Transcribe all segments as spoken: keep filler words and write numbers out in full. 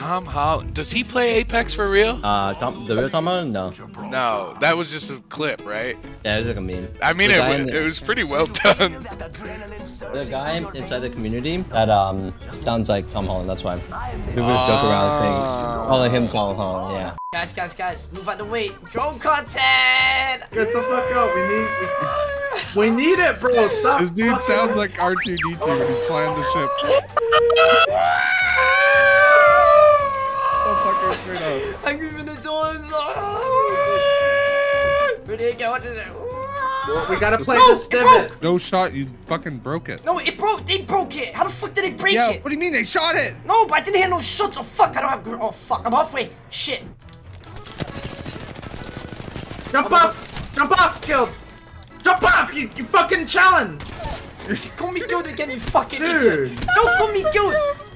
Tom Holland. Does he play Apex for real? Uh, Tom, the real Tom Holland? No. No, that was just a clip, right? Yeah, it was like a meme. I mean, it, in, it was pretty well done. The guy inside the community that um sounds like Tom Holland, that's why. People just joke around saying, oh, like him, Tom Holland, yeah. Guys, guys, guys, move out the way. Drone content! Get the fuck up, we need... We need it, bro! Stop! This dude sounds like R two D two when he's flying the ship. Don't fuck straight up. I'm moving the doors! Ready again, watch this. Well, we gotta play no, this pivot. No shot, you fucking broke it. No, it broke. They broke it. How the fuck did they break yeah, it? What do you mean they shot it? No, but I didn't hear no shots. Oh fuck, I don't have. Oh fuck, I'm halfway. Shit. Jump up! Jump up! Kill! Jump off, you, you fucking challenge! Call me guild again, you fucking Dude. idiot! Don't call me guild!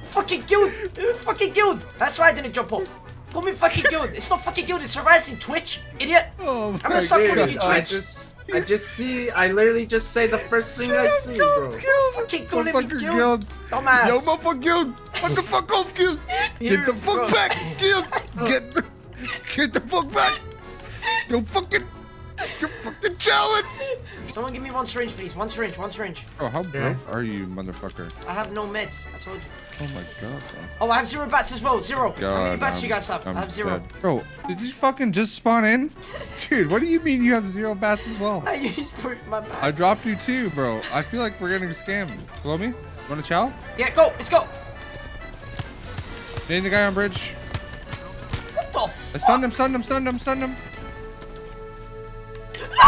Fucking guild! Fucking guild! That's why I didn't jump off. Call me fucking guild! It's not fucking guild, it's harassing Twitch! Idiot! Oh I'm gonna stop calling you Twitch! I just, I just see, I literally just say the first thing I see, bro. Fucking call me guild! guild. Dumbass! Yo, motherfucker guild! What the fuck off, guild! Get the fuck back, guild! Get the, get the fuck back! Don't fucking... You're fucking challenge! Someone give me one syringe, please. One syringe, one syringe. Oh, how broke are you, motherfucker? I have no meds. I told you. Oh my god. Oh, I have zero bats as well. Zero. God, how many bats I'm, you guys have? I'm I have zero. Dead. Bro, did you fucking just spawn in? Dude, what do you mean you have zero bats as well? I used my bats. I dropped you too, bro. I feel like we're getting scammed. Slow me? You want to chow? Yeah, go. Let's go. Name the guy on bridge. What the fuck? I stunned him, stunned him, stunned him, stunned him. No!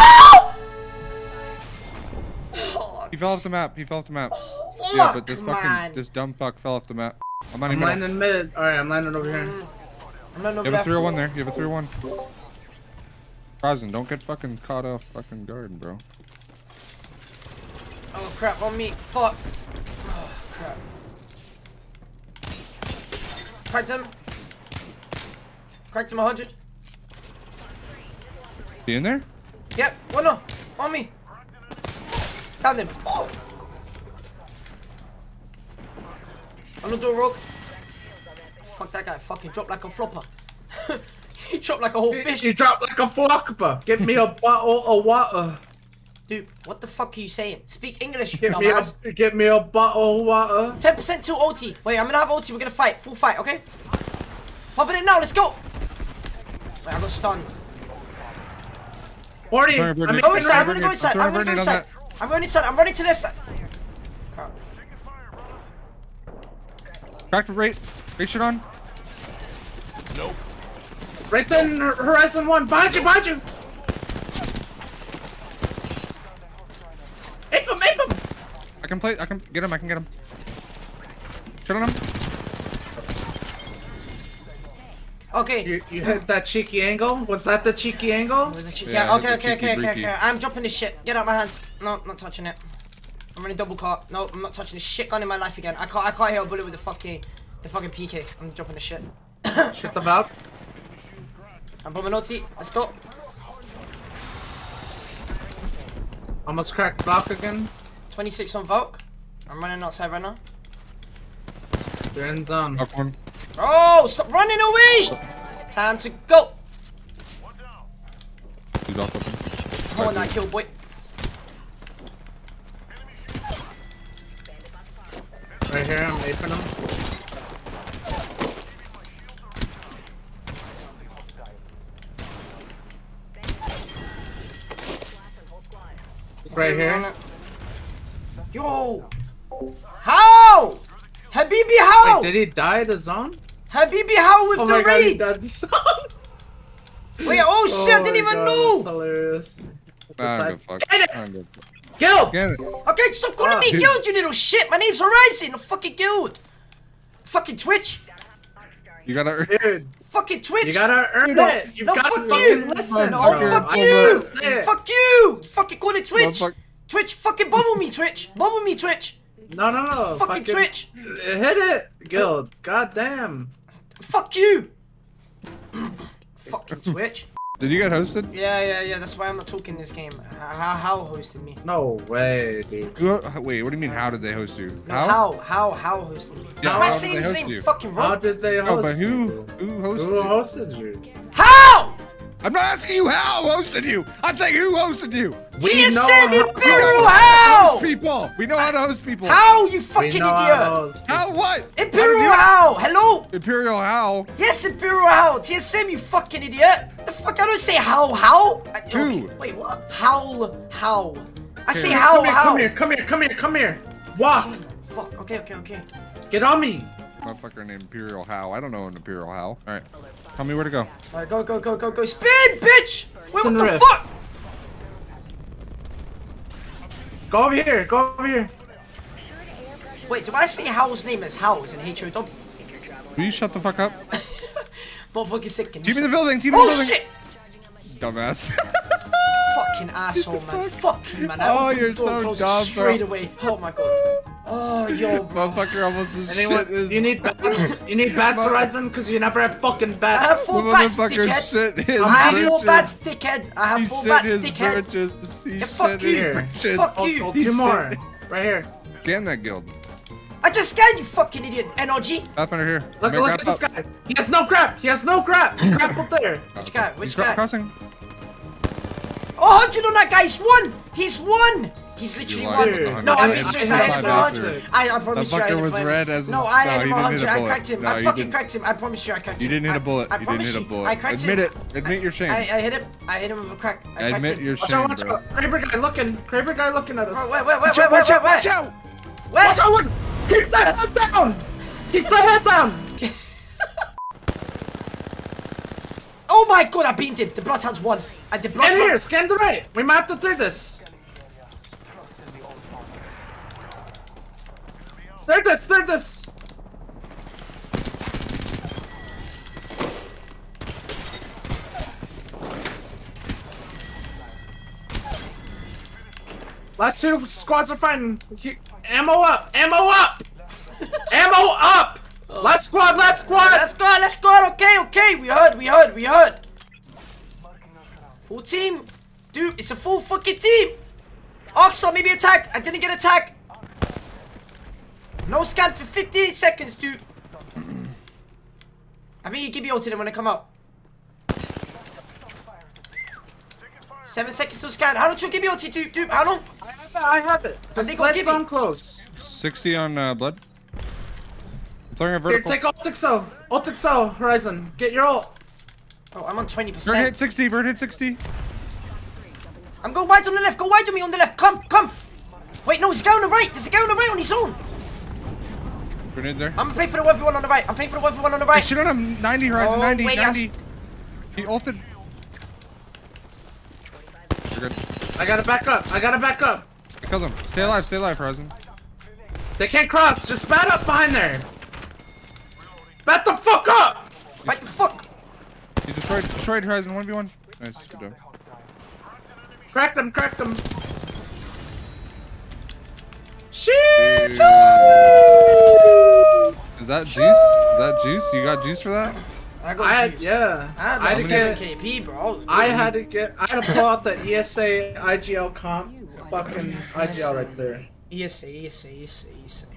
He fell off the map. He fell off the map. Oh, yeah, but this fucking, man. this dumb fuck fell off the map. I'm, I'm landing mid. All right, I'm landing over here. I'm landing over you have a three oh one there. You have a three oh one. Horizon, don't get fucking caught off fucking guard, bro. Oh crap, on me. Fuck. Oh crap. Cracked him. Cracked him one hundred. He in there? Yep, one no, on me. Found him. Oh. I'm not doing rogue. Fuck that guy, fucking dropped like a flopper. He dropped like a whole fish. He dropped like a flopper. Give me a bottle of water. Dude, what the fuck are you saying? Speak English, you dumbass. Give me a bottle of water. ten percent till ulti. Wait, I'm gonna have ulti, we're gonna fight. Full fight, okay? Popping it now, let's go. Wait, I got stunned. forty. I'm going inside. I'm going to go inside. I'm going to go inside. I'm going inside. I'm running to this side. Back to right. Right shit on. Nope. Right then, Horizon one. Behind you, behind you. Ape him, ape him. I can play. I can get him. I can get him. Shit on him. Okay. You, you hit that cheeky angle? Was that the cheeky angle? Was the cheeky yeah, angle? Okay, okay, okay, okay, okay, okay. I'm dropping this shit. Get out my hands. No, I'm not touching it. I'm running double cart. No, I'm not touching this shit gun in my life again. I can't I can't hit a bullet with the fucking the fucking P K. I'm dropping this shit. Shut the valve. I'm bombing ulti. Let's go. Almost cracked Valk again. twenty-six on Valk. I'm running outside right now. They're in zone. Up one. Oh, stop running away! Time to go! Come on, that kill, boy. Right here, I'm aping him. Right here. Yo! How? Habibi, how? Wait, did he die the zone? Habibi, how with oh the raid? Wait, oh shit, oh I didn't even God, know! That's hilarious. Nah, the fuck. Get it! Guild! It. Okay, stop calling ah, me dude. Guild, you little shit! My name's Horizon, I'm fucking Guild! Fucking Twitch! You gotta earn it. Fucking Twitch! You gotta earn no, it! You've no, got fuck to you! Listen, oh bro. Fuck you! Fuck you. Fuck you! Fucking call it Twitch! Fuck. Twitch, fucking bubble me, Twitch! Bubble me, Twitch! No, no, no! Fucking, fucking Twitch! Hit it, Guild! God damn! Fuck you! Fucking Twitch! Did you get hosted? Yeah, yeah, yeah. That's why I'm not talking this game. How, how hosted me? No way, dude. You, wait, what do you mean? How did they host you? No, how? How? How? How hosted me? Yeah, how am I saying this name fucking wrong? How did they host you? No, but who? Who hosted you? Who hosted you? How? I'm not asking you how hosted you. I'm saying who hosted you. We know how to host people. We know how to host people. How, you fucking idiot? How what? ImperialHal. Hello. ImperialHal. Yes, ImperialHal. T S M, you fucking idiot. The fuck? I don't say how how. I, who? Okay, wait, what? How how? I say how how. Come here, come here, come here, come here. Walk. Fuck. Okay, okay, okay. Get on me. Motherfucker named ImperialHal. I don't know an ImperialHal. All right. Tell me where to go. Alright, go, go, go, go, go. Spin, bitch! Wait, what the, the fuck? Go over here, go over here. Wait, do I say Howl's name as Howl's in H O W? Will you shut the fuck up? But fucking sick. Team in the building, team in the building. Oh shit! Dumbass. Fucking asshole, man. Fuck you, man. Oh, you're so dumb, straight away. Oh my god. Oh, yo, bro. Motherfucker almost as shit is... You need bats? You need bats, Horizon? Because you never have fucking bats. I have four bats, dickhead. Shit I have britches. four bats, dickhead. I have he four bats, dickhead. He yeah, fuck you. Here. Fuck oh, you. Two more. Right here. Scan that guild. I just scanned you, fucking idiot. N R G. Up under here. Look, look at this guy. He has no crap. He has no crap. Crap up there. Which guy? Which He's guy? Crossing. Oh, how'd you know that guy? He's one. He's one. He's literally one. No, I'm being serious. I had him one hundred. I, I promise you I had him one hundred. No, I had him one hundred. I cracked him. I fucking cracked him. I promise you I cracked him. You didn't hit a bullet. I promise you. I cracked him. Admit it. Admit your shame. I hit him. I hit him with a crack. I admit your shame, bro. Watch out, watch out. Kraber guy looking. Kraber guy looking at us. Wait, wait, wait, wait, wait, wait. Watch out. Watch out. Keep the head down. Keep the head down. Oh my god, I beamed him. The Bloodhound's won. Get here. Scan the right. We might have to through this. Third this! Third this! Last two squads are fighting. Ammo up! Ammo up! Ammo up! Last squad! Last squad! Last squad! Last squad! Okay, okay! We heard! We heard! We heard! Full team! Dude, it's a full fucking team! Oxlaw maybe attacked! I didn't get attacked! No scan for fifteen seconds, dude. I think you give me ulti them when I come up. Seven seconds to scan. How don't you give me ulti, dude? Dude, how long? I have it. I have it. Just I think let's on close. sixty on uh, blood. I'm throwing a vertical. Here, take Otixo. Otixo, Horizon. Get your ult. Oh, I'm on twenty percent. Bird hit sixty. Bird hit sixty. I'm going wide on the left. Go wide on me on the left. Come, come. Wait, no, he's going on the right. There's a guy on the right on his own. There. I'm paying for the one v one on the right. I'm paying for the one v one on the right. They shoot on him. ninety, Horizon. Oh, ninety. Wait, ninety. Yes. He ulted. You're good. I gotta back up. I gotta back up. Kill him. Stay alive. Stay alive, Horizon. They can't cross. Just bat up behind there. Bat the fuck up. He's... Bat the fuck. He destroyed, destroyed Horizon. one v one. Nice. Good job. Crack them. Crack them. Shit! Is that juice? Is that juice? You got juice for that? I got I juice. Had, yeah. I had, I had to get K P, bro. I had to get. I had to pull out the E S A I G L comp. Fucking I G L right there. E S A, E S A, E S A, E S A.